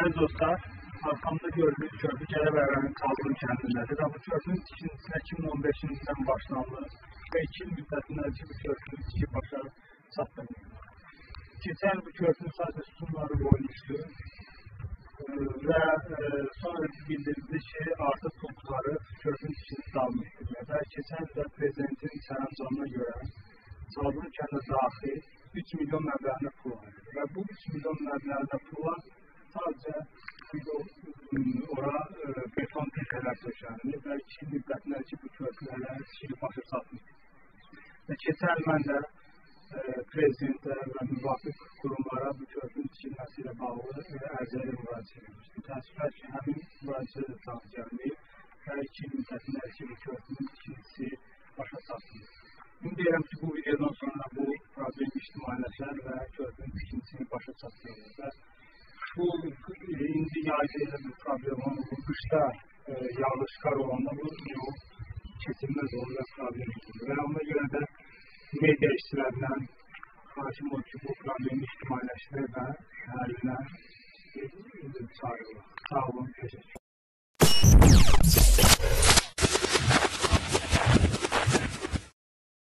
Değerli dostlar, arkamda gördüğünüz çöpü Kerebeğren'in kaldırım kəndidir ve bu çöpün ikincisine 2015-ci ildən başlandı ve 2 il müddətində bu çöpün iki başa çatdırıldı. Keçən bu çöpün sadece sütunları koymuşdu ve sonra bildirildi ki artık topları çöpün içini dalmışdı ve keçən ildə prezidentin sərəncamına göre kaldırım kəndə daxil 3 milyon məbləğində pul var ve bu 3 milyon məbləğində pul var. Sadece oraya beton tepələr döşənir ve 2 il müddətində ki bu köprülərə işini başa çatmır. Ve keçən il mən də prezidentə ve müvafiq qurumlara bu köprünün tikilməsi ilə bağlı ərizəyə müraciət etmişdim. Təəssüflər ki, həmin müraciətə də cavab gəlməyib və 2 il müddətində ki bu köprünün tikilməsi başa çatmır. Bunu deyirəm ki, bu videodan sonra bu problem ictimailəşər və köprünün tikilməsini başa çatdırılır. Bu indi yayda bir problem var. Bu kışta yağış kar olanda bu yol kesilmez olacak problemi gibi. Ve ona göre de medya işçilerinden karşı ki bu problemi ihtimalleştirme ve haline çağırıyorlar. Sağ olun, teşekkür ederim.